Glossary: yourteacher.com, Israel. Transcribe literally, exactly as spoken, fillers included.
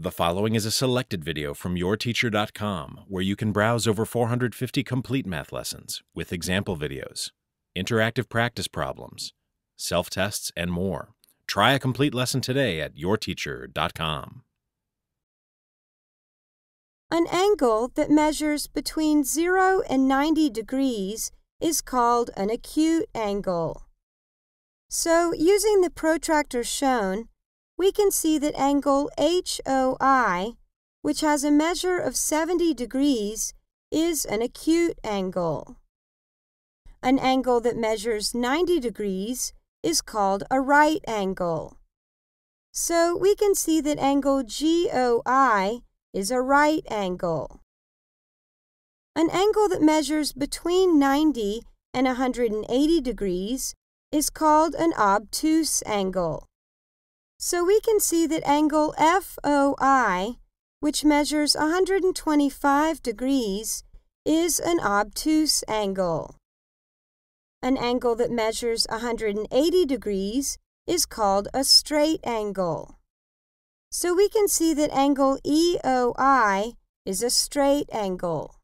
The following is a selected video from your teacher dot com, where you can browse over four hundred fifty complete math lessons with example videos, interactive practice problems, self-tests, and more. Try a complete lesson today at your teacher dot com. An angle that measures between zero and ninety degrees is called an acute angle. So, using the protractor shown, we can see that angle H O I, which has a measure of seventy degrees, is an acute angle. An angle that measures ninety degrees is called a right angle. So we can see that angle G O I is a right angle. An angle that measures between ninety and one hundred eighty degrees is called an obtuse angle. So we can see that angle F O I, which measures one hundred twenty-five degrees, is an obtuse angle. An angle that measures one hundred eighty degrees is called a straight angle. So we can see that angle E O I is a straight angle.